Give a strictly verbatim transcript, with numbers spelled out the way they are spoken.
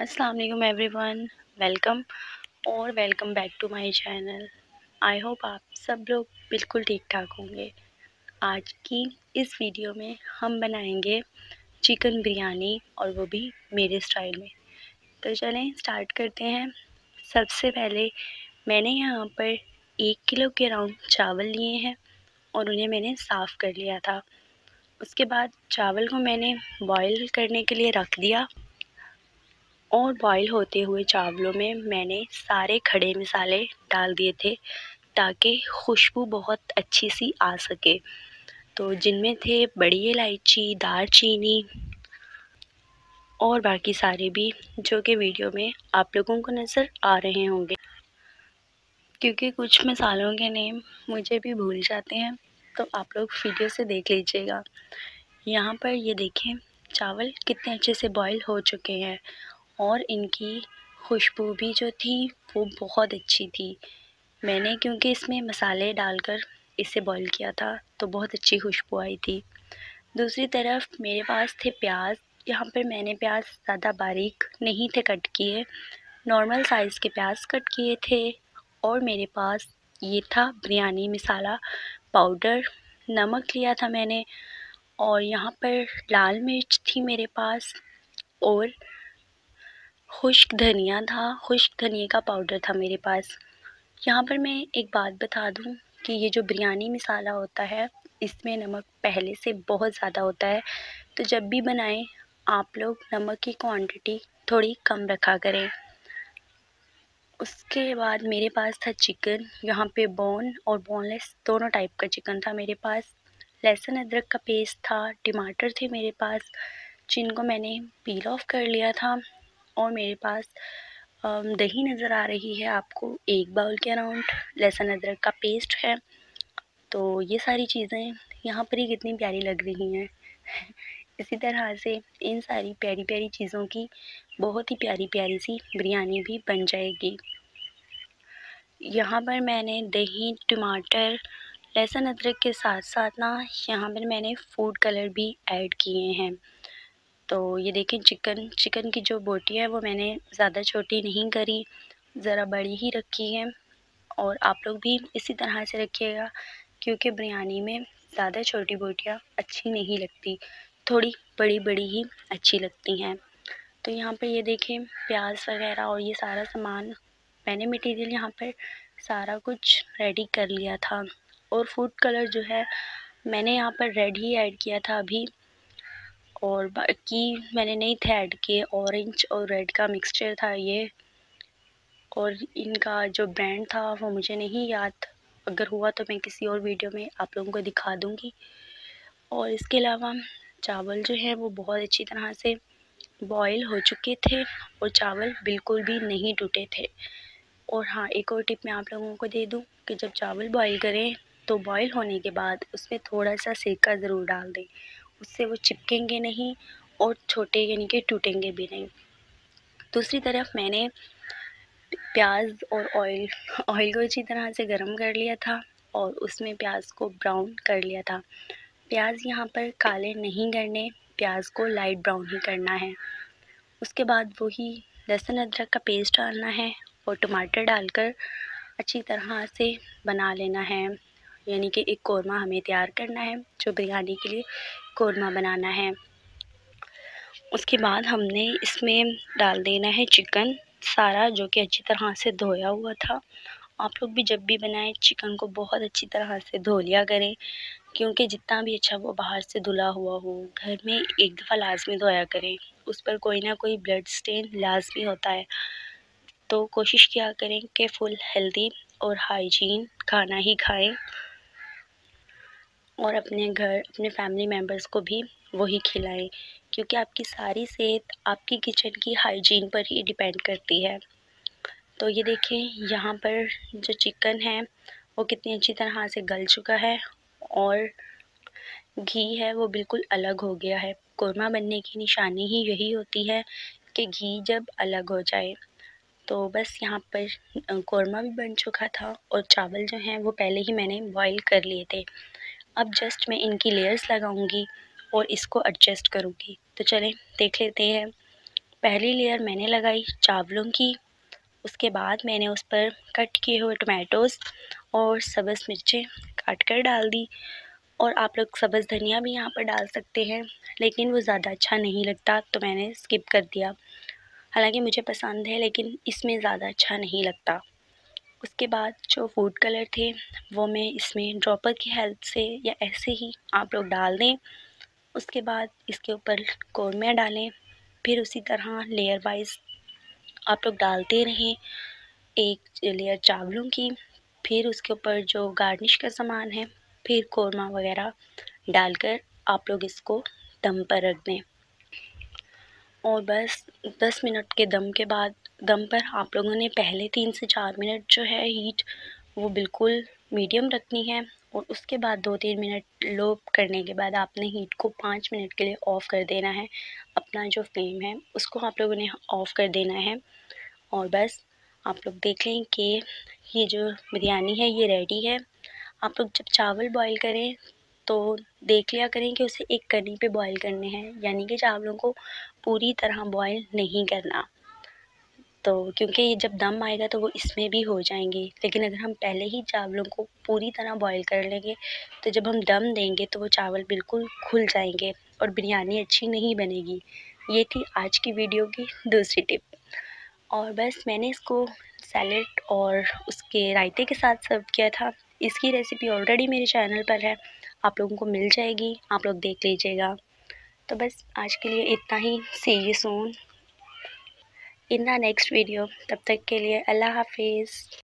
अस्सलाम वालेकुम everyone, welcome और welcome back to my channel. I hope आप सब लोग बिल्कुल ठीक ठाक होंगे। आज की इस वीडियो में हम बनाएंगे चिकन बिरयानी, और वो भी मेरे स्टाइल में। तो चलें स्टार्ट करते हैं। सबसे पहले मैंने यहाँ पर एक किलो के राउंड चावल लिए हैं और उन्हें मैंने साफ़ कर लिया था। उसके बाद चावल को मैंने बॉईल करने के लिए रख दिया, और बॉईल होते हुए चावलों में मैंने सारे खड़े मसाले डाल दिए थे ताकि खुशबू बहुत अच्छी सी आ सके। तो जिनमें थे बड़ी इलायची, दालचीनी और बाकी सारे भी, जो कि वीडियो में आप लोगों को नज़र आ रहे होंगे, क्योंकि कुछ मसालों के नेम मुझे भी भूल जाते हैं, तो आप लोग वीडियो से देख लीजिएगा। यहाँ पर ये देखें चावल कितने अच्छे से बॉईल हो चुके हैं, और इनकी खुशबू भी जो थी वो बहुत अच्छी थी। मैंने क्योंकि इसमें मसाले डालकर इसे बॉईल किया था तो बहुत अच्छी खुशबू आई थी। दूसरी तरफ मेरे पास थे प्याज। यहाँ पर मैंने प्याज ज़्यादा बारीक नहीं थे कट किए, नॉर्मल साइज़ के प्याज कट किए थे। और मेरे पास ये था बिरयानी मसाला पाउडर, नमक लिया था मैंने, और यहाँ पर लाल मिर्च थी मेरे पास, और खुश्क धनिया था, खुश्क धनिया का पाउडर था मेरे पास। यहाँ पर मैं एक बात बता दूँ कि ये जो बिरयानी मसाला होता है इसमें नमक पहले से बहुत ज़्यादा होता है, तो जब भी बनाएं आप लोग नमक की क्वांटिटी थोड़ी कम रखा करें। उसके बाद मेरे पास था चिकन। यहाँ पे बोन और बोनलेस दोनों टाइप का चिकन था मेरे पास। लहसुन अदरक का पेस्ट था, टमाटर थे मेरे पास, जिनको मैंने पील ऑफ कर लिया था। और मेरे पास दही नज़र आ रही है आपको, एक बाउल के अराउंड लहसुन अदरक का पेस्ट है। तो ये सारी चीज़ें यहाँ पर ही कितनी प्यारी लग रही हैं। इसी तरह से इन सारी प्यारी प्यारी चीज़ों की बहुत ही प्यारी प्यारी सी बिरयानी भी बन जाएगी। यहाँ पर मैंने दही, टमाटर, लहसुन अदरक के साथ साथ ना यहाँ पर मैंने फूड कलर भी ऐड किए हैं। तो ये देखें चिकन चिकन की जो बोटी है वो मैंने ज़्यादा छोटी नहीं करी, ज़रा बड़ी ही रखी है, और आप लोग भी इसी तरह से रखिएगा, क्योंकि बिरयानी में ज़्यादा छोटी बोटियाँ अच्छी नहीं लगती, थोड़ी बड़ी बड़ी ही अच्छी लगती हैं। तो यहाँ पर ये देखें प्याज वगैरह और ये सारा सामान, मैंने मटेरियल यहाँ पर सारा कुछ रेडी कर लिया था। और फूड कलर जो है मैंने यहाँ पर रेड ही ऐड किया था अभी, और बाकी मैंने नहीं थे ऐड किए। ऑरेंज और रेड का मिक्सचर था ये, और इनका जो ब्रांड था वो मुझे नहीं याद, अगर हुआ तो मैं किसी और वीडियो में आप लोगों को दिखा दूँगी। और इसके अलावा चावल जो है वो बहुत अच्छी तरह से बॉईल हो चुके थे, और चावल बिल्कुल भी नहीं टूटे थे। और हाँ, एक और टिप मैं आप लोगों को दे दूं कि जब चावल बॉईल करें तो बॉईल होने के बाद उसमें थोड़ा सा सिरका ज़रूर डाल दें, उससे वो चिपकेंगे नहीं और छोटे यानी कि टूटेंगे भी नहीं। दूसरी तरफ मैंने प्याज और ऑयल ऑयल को अच्छी तरह से गर्म कर लिया था, और उसमें प्याज को ब्राउन कर लिया था। प्याज यहाँ पर काले नहीं करने, प्याज को लाइट ब्राउन ही करना है। उसके बाद वही लहसुन अदरक का पेस्ट डालना है, और टमाटर डालकर अच्छी तरह से बना लेना है, यानी कि एक कौरमा हमें तैयार करना है, जो बिरयानी के लिए कौरमा बनाना है। उसके बाद हमने इसमें डाल देना है चिकन सारा, जो कि अच्छी तरह से धोया हुआ था। आप लोग भी जब भी बनाएं चिकन को बहुत अच्छी तरह से धो लिया करें, क्योंकि जितना भी अच्छा वो बाहर से धुला हुआ हो, घर में एक दफ़ा लाजमी धोया करें, उस पर कोई ना कोई ब्लड स्टेन लाजमी होता है। तो कोशिश किया करें कि फुल हेल्दी और हाइजीन खाना ही खाएं, और अपने घर अपने फैमिली मेम्बर्स को भी वही खिलाएं, क्योंकि आपकी सारी सेहत आपकी किचन की हाइजीन पर ही डिपेंड करती है। तो ये देखें यहाँ पर जो चिकन है वो कितनी अच्छी तरह से गल चुका है, और घी है वो बिल्कुल अलग हो गया है। कौरमा बनने की निशानी ही यही होती है कि घी जब अलग हो जाए। तो बस यहाँ पर कौरमा भी बन चुका था, और चावल जो हैं वो पहले ही मैंने बॉईल कर लिए थे। अब जस्ट मैं इनकी लेयर्स लगाऊंगी और इसको एडजस्ट करूँगी। तो चलें देख लेते हैं। पहली लेयर मैंने लगाई चावलों की, उसके बाद मैंने उस पर कट किए हुए टमाटोज़ और सब्ज़ मिर्चें काट कर डाल दी। और आप लोग सब्ज़ धनिया भी यहाँ पर डाल सकते हैं, लेकिन वो ज़्यादा अच्छा नहीं लगता तो मैंने स्किप कर दिया। हालांकि मुझे पसंद है लेकिन इसमें ज़्यादा अच्छा नहीं लगता। उसके बाद जो फूड कलर थे वो मैं इसमें ड्रॉपर की हेल्प से या ऐसे ही आप लोग डाल दें। उसके बाद इसके ऊपर कौरमिया डालें, फिर उसी तरह लेयर वाइज आप लोग डालते रहें। एक लेयर चावलों की, फिर उसके ऊपर जो गार्निश का सामान है, फिर कौरमा वगैरह डालकर आप लोग इसको दम पर रख दें। और बस दस मिनट के दम के बाद दम पर आप लोगों ने पहले तीन से चार मिनट जो है हीट वो बिल्कुल मीडियम रखनी है। और उसके बाद दो तीन मिनट लो करने के बाद आपने हीट को पाँच मिनट के लिए ऑफ़ कर देना है। अपना जो फ्लेम है उसको आप लोगों ने ऑफ़ कर देना है। और बस आप लोग देख लें कि ये जो बिरयानी है ये रेडी है। आप लोग जब चावल बॉईल करें तो देख लिया करें कि उसे एक करी पे बॉईल करने हैं, यानी कि चावलों को पूरी तरह बॉईल नहीं करना, तो क्योंकि ये जब दम आएगा तो वो इसमें भी हो जाएंगे। लेकिन अगर हम पहले ही चावलों को पूरी तरह बॉईल कर लेंगे तो जब हम दम देंगे तो वो चावल बिल्कुल खुल जाएंगे और बिरयानी अच्छी नहीं बनेगी। ये थी आज की वीडियो की दूसरी टिप। और बस मैंने इसको सैलेड और उसके रायते के साथ सर्व किया था। इसकी रेसिपी ऑलरेडी मेरे चैनल पर है, आप लोगों को मिल जाएगी, आप लोग देख लीजिएगा। तो बस आज के लिए इतना ही। See you soon in the next video. तब तक के लिए अल्लाह हाफिज़।